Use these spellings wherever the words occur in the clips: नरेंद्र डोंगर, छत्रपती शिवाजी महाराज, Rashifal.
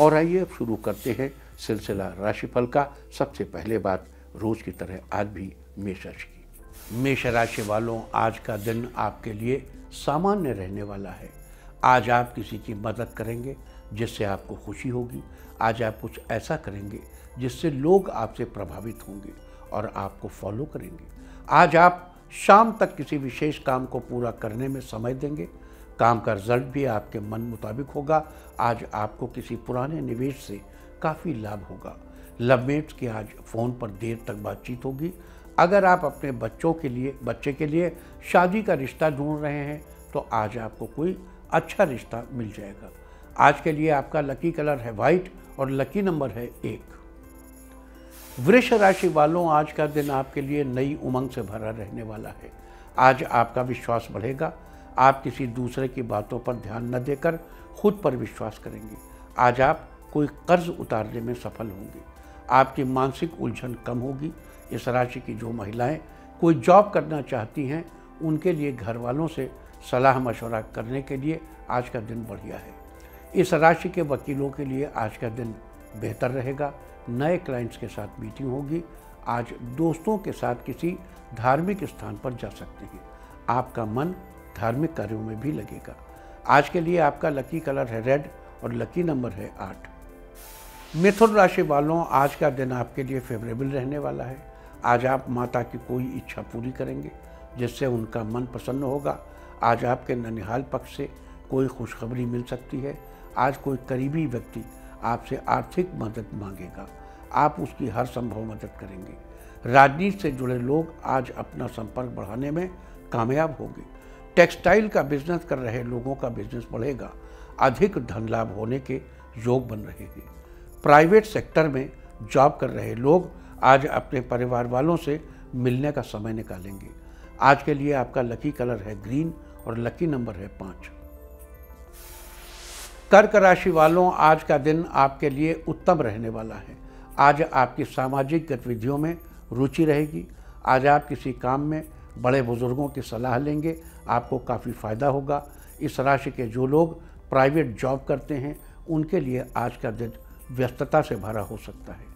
और आइए अब शुरू करते हैं सिलसिला राशिफल का। सबसे पहले बात रोज की तरह आज भी मेष राशि की। मेष राशि वालों, आज का दिन आपके लिए सामान्य रहने वाला है। आज आप किसी की मदद करेंगे जिससे आपको खुशी होगी। आज आप कुछ ऐसा करेंगे जिससे लोग आपसे प्रभावित होंगे और आपको फॉलो करेंगे। आज आप शाम तक किसी विशेष काम को पूरा करने में समय देंगे। काम का रिजल्ट भी आपके मन मुताबिक होगा। आज आपको किसी पुराने निवेश से काफ़ी लाभ होगा। लवमेट्स की आज फ़ोन पर देर तक बातचीत होगी। अगर आप अपने बच्चे के लिए शादी का रिश्ता ढूंढ रहे हैं तो आज आपको कोई अच्छा रिश्ता मिल जाएगा। आज के लिए आपका लकी कलर है वाइट और लकी नंबर है 1। वृष राशि वालों, आज का दिन आपके लिए नई उमंग से भरा रहने वाला है। आज आपका विश्वास बढ़ेगा। आप किसी दूसरे की बातों पर ध्यान न देकर खुद पर विश्वास करेंगे। आज आप कोई कर्ज उतारने में सफल होंगे। आपकी मानसिक उलझन कम होगी। इस राशि की जो महिलाएं कोई जॉब करना चाहती हैं उनके लिए घर वालों से सलाह मशवरा करने के लिए आज का दिन बढ़िया है। इस राशि के वकीलों के लिए आज का दिन बेहतर रहेगा। नए क्लाइंट्स के साथ मीटिंग होगी। आज दोस्तों के साथ किसी धार्मिक स्थान पर जा सकते हैं। आपका मन धार्मिक कार्यों में भी लगेगा। आज के लिए आपका लकी कलर है रेड और लकी नंबर है 8। मिथुन राशि वालों, आज का दिन आपके लिए फेवरेबल रहने वाला है। आज आप माता की कोई इच्छा पूरी करेंगे जिससे उनका मन प्रसन्न होगा। आज आपके ननिहाल पक्ष से कोई खुशखबरी मिल सकती है। आज कोई करीबी व्यक्ति आपसे आर्थिक मदद मांगेगा। आप उसकी हर संभव मदद करेंगे। राजनीति से जुड़े लोग आज अपना संपर्क बढ़ाने में कामयाब होंगे। टेक्सटाइल का बिजनेस कर रहे लोगों का बिजनेस बढ़ेगा। अधिक धन लाभ होने के योग बन रहे हैं। प्राइवेट सेक्टर में जॉब कर रहे लोग आज अपने परिवार वालों से मिलने का समय निकालेंगे। आज के लिए आपका लकी कलर है ग्रीन और लकी नंबर है 5। कर्क राशि वालों, आज का दिन आपके लिए उत्तम रहने वाला है। आज आपकी सामाजिक गतिविधियों में रुचि रहेगी। आज आप किसी काम में बड़े बुजुर्गों की सलाह लेंगे। आपको काफ़ी फायदा होगा। इस राशि के जो लोग प्राइवेट जॉब करते हैं उनके लिए आज का दिन व्यस्तता से भरा हो सकता है।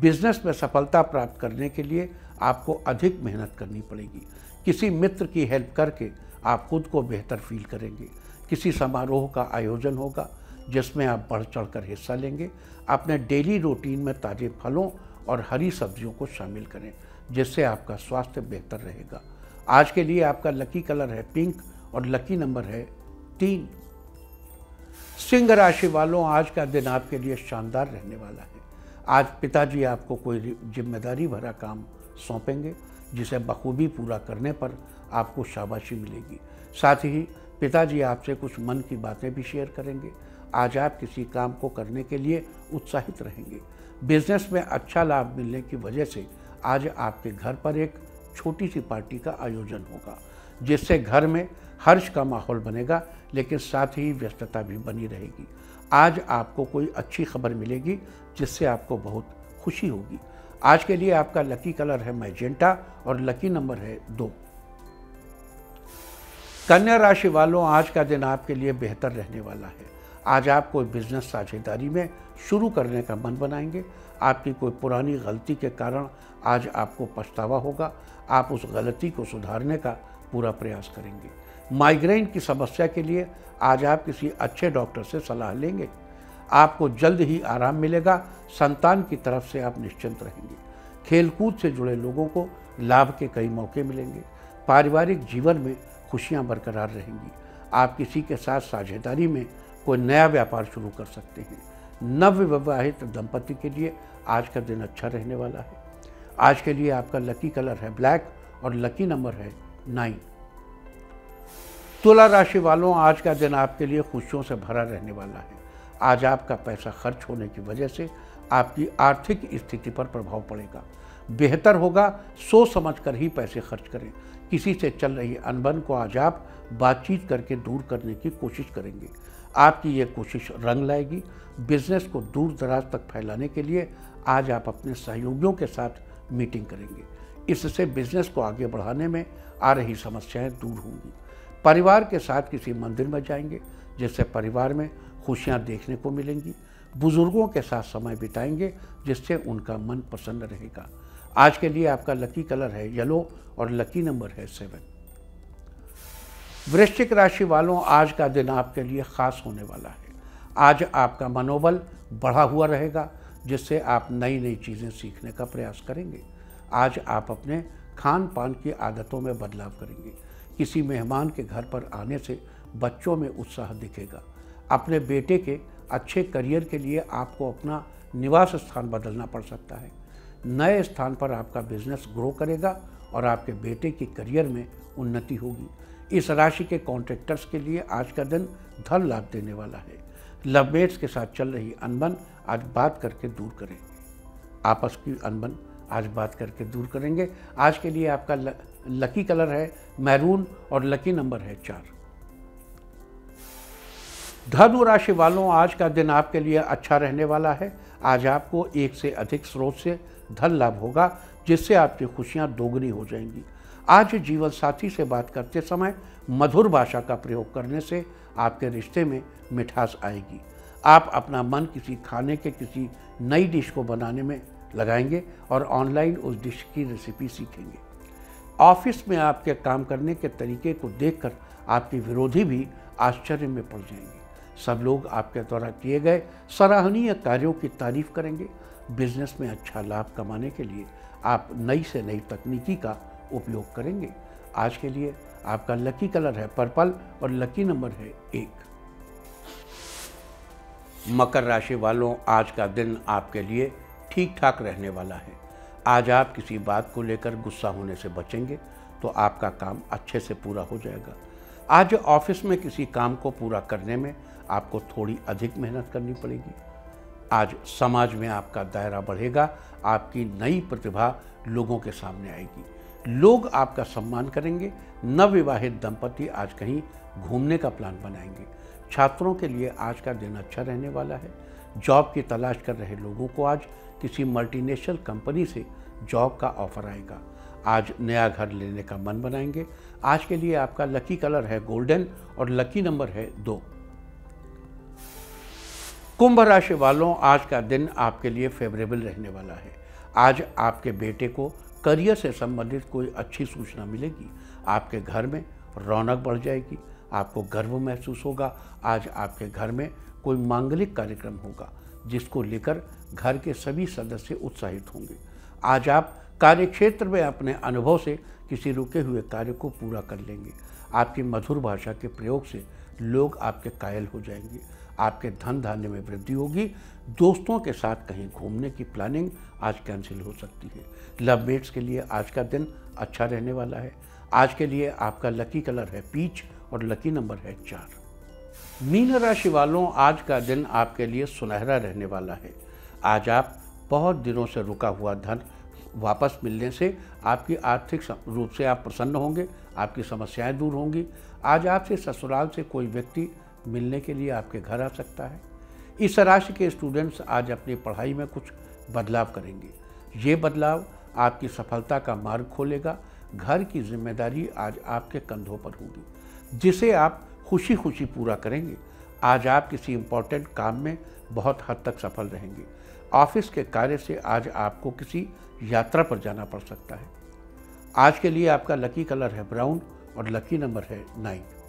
बिजनेस में सफलता प्राप्त करने के लिए आपको अधिक मेहनत करनी पड़ेगी। किसी मित्र की हेल्प करके आप खुद को बेहतर फील करेंगे। किसी समारोह का आयोजन होगा जिसमें आप बढ़ चढ़कर हिस्सा लेंगे। अपने डेली रूटीन में ताज़े फलों और हरी सब्जियों को शामिल करें जिससे आपका स्वास्थ्य बेहतर रहेगा। आज के लिए आपका लकी कलर है पिंक और लकी नंबर है 3। सिंह राशि वालों, आज का दिन आपके लिए शानदार रहने वाला है। आज पिताजी आपको कोई जिम्मेदारी भरा काम सौंपेंगे जिसे बखूबी पूरा करने पर आपको शाबाशी मिलेगी। साथ ही पिताजी आपसे कुछ मन की बातें भी शेयर करेंगे। आज आप किसी काम को करने के लिए उत्साहित रहेंगे। बिजनेस में अच्छा लाभ मिलने की वजह से आज आपके घर पर एक छोटी सी पार्टी का आयोजन होगा जिससे घर में हर्ष का माहौल बनेगा, लेकिन साथ ही व्यस्तता भी बनी रहेगी। आज आपको कोई अच्छी खबर मिलेगी जिससे आपको बहुत खुशी होगी। आज के लिए आपका लकी कलर है मैजेंटा और लकी नंबर है 2। कन्या राशि वालों, आज का दिन आपके लिए बेहतर रहने वाला है। आज आप कोई बिजनेस साझेदारी में शुरू करने का मन बनाएंगे। आपकी कोई पुरानी गलती के कारण आज आपको पछतावा होगा। आप उस गलती को सुधारने का पूरा प्रयास करेंगे। माइग्रेन की समस्या के लिए आज आप किसी अच्छे डॉक्टर से सलाह लेंगे। आपको जल्द ही आराम मिलेगा। संतान की तरफ से आप निश्चिंत रहेंगे। खेलकूद से जुड़े लोगों को लाभ के कई मौके मिलेंगे। पारिवारिक जीवन में खुशियां बरकरार रहेंगी। आप किसी के साथ साझेदारी में कोई नया व्यापार शुरू कर सकते हैं। नवविवाहित दंपति के लिए आज का दिन अच्छा रहने वाला है। आज के लिए आपका लकी कलर है ब्लैक और लकी नंबर है 9। तुला राशि वालों, आज का दिन आपके लिए खुशियों से भरा रहने वाला है। आज आपका पैसा खर्च होने की वजह से आपकी आर्थिक स्थिति पर प्रभाव पड़ेगा। बेहतर होगा सोच समझकर ही पैसे खर्च करें। किसी से चल रही अनबन को आज आप बातचीत करके दूर करने की कोशिश करेंगे। आपकी ये कोशिश रंग लाएगी। बिजनेस को दूर दराज तक फैलाने के लिए आज आप अपने सहयोगियों के साथ मीटिंग करेंगे। इससे बिजनेस को आगे बढ़ाने में आ रही समस्याएं दूर होंगी। परिवार के साथ किसी मंदिर में जाएंगे जिससे परिवार में खुशियां देखने को मिलेंगी। बुजुर्गों के साथ समय बिताएंगे जिससे उनका मन प्रसन्न रहेगा। आज के लिए आपका लकी कलर है येलो और लकी नंबर है 7। वृश्चिक राशि वालों, आज का दिन आपके लिए खास होने वाला है। आज आपका मनोबल बढ़ा हुआ रहेगा जिससे आप नई नई चीज़ें सीखने का प्रयास करेंगे। आज आप अपने खान पान की आदतों में बदलाव करेंगे। किसी मेहमान के घर पर आने से बच्चों में उत्साह दिखेगा। अपने बेटे के अच्छे करियर के लिए आपको अपना निवास स्थान बदलना पड़ सकता है। नए स्थान पर आपका बिजनेस ग्रो करेगा और आपके बेटे की करियर में उन्नति होगी। इस राशि के कॉन्ट्रैक्टर्स के लिए आज का दिन धन लाभ देने वाला है। लवमेट्स के साथ चल रही अनबन आज बात करके दूर करें। आपस की अनबन आज बात करके दूर करेंगे। आज के लिए आपका लकी कलर है मैरून और लकी नंबर है 4। धनु राशि वालों, आज का दिन आपके लिए अच्छा रहने वाला है। आज आपको एक से अधिक स्रोत से धन लाभ होगा जिससे आपकी खुशियां दोगुनी हो जाएंगी। आज जीवन साथी से बात करते समय मधुर भाषा का प्रयोग करने से आपके रिश्ते में मिठास आएगी। आप अपना मन किसी खाने के किसी नई डिश को बनाने में लगाएंगे और ऑनलाइन उस डिश की रेसिपी सीखेंगे। ऑफिस में आपके काम करने के तरीके को देखकर आपके विरोधी भी आश्चर्य में पड़ जाएंगे। सब लोग आपके द्वारा किए गए सराहनीय कार्यों की तारीफ करेंगे। बिजनेस में अच्छा लाभ कमाने के लिए आप नई से नई तकनीकी का उपयोग करेंगे। आज के लिए आपका लकी कलर है पर्पल और लकी नंबर है 1। मकर राशि वालों, आज का दिन आपके लिए ठीक ठाक रहने वाला है। आज आप किसी बात को लेकर गुस्सा होने से बचेंगे तो आपका काम अच्छे से पूरा हो जाएगा। आज ऑफिस में किसी काम को पूरा करने में आपको थोड़ी अधिक मेहनत करनी पड़ेगी। आज समाज में आपका दायरा बढ़ेगा। आपकी नई प्रतिभा लोगों के सामने आएगी। लोग आपका सम्मान करेंगे। नवविवाहित दंपति आज कहीं घूमने का प्लान बनाएंगे। छात्रों के लिए आज का दिन अच्छा रहने वाला है। जॉब की तलाश कर रहे लोगों को आज किसी मल्टीनेशनल कंपनी से जॉब का ऑफर आएगा। आज नया घर लेने का मन बनाएंगे। आज के लिए आपका लकी कलर है गोल्डन और लकी नंबर है 2। कुंभ राशि वालों, आज का दिन आपके लिए फेवरेबल रहने वाला है। आज आपके बेटे को करियर से संबंधित कोई अच्छी सूचना मिलेगी। आपके घर में रौनक बढ़ जाएगी। आपको गर्व महसूस होगा। आज आपके घर में कोई मांगलिक कार्यक्रम होगा जिसको लेकर घर के सभी सदस्य उत्साहित होंगे। आज आप कार्यक्षेत्र में अपने अनुभव से किसी रुके हुए कार्य को पूरा कर लेंगे। आपकी मधुर भाषा के प्रयोग से लोग आपके कायल हो जाएंगे। आपके धन धान्य में वृद्धि होगी। दोस्तों के साथ कहीं घूमने की प्लानिंग आज कैंसिल हो सकती है। लवमेट्स के लिए आज का दिन अच्छा रहने वाला है। आज के लिए आपका लकी कलर है पीच और लकी नंबर है 4। मीन राशि वालों, आज का दिन आपके लिए सुनहरा रहने वाला है। आज आप बहुत दिनों से रुका हुआ धन वापस मिलने से आपकी आर्थिक रूप से आप प्रसन्न होंगे। आपकी समस्याएं दूर होंगी। आज आपसे ससुराल से कोई व्यक्ति मिलने के लिए आपके घर आ सकता है। इस राशि के स्टूडेंट्स आज अपनी पढ़ाई में कुछ बदलाव करेंगे। ये बदलाव आपकी सफलता का मार्ग खोलेगा। घर की जिम्मेदारी आज आपके कंधों पर होगी जिसे आप खुशी खुशी पूरा करेंगे। आज आप किसी इम्पोर्टेंट काम में बहुत हद तक सफल रहेंगे। ऑफिस के कार्य से आज आपको किसी यात्रा पर जाना पड़ सकता है। आज के लिए आपका लकी कलर है ब्राउन और लकी नंबर है 9।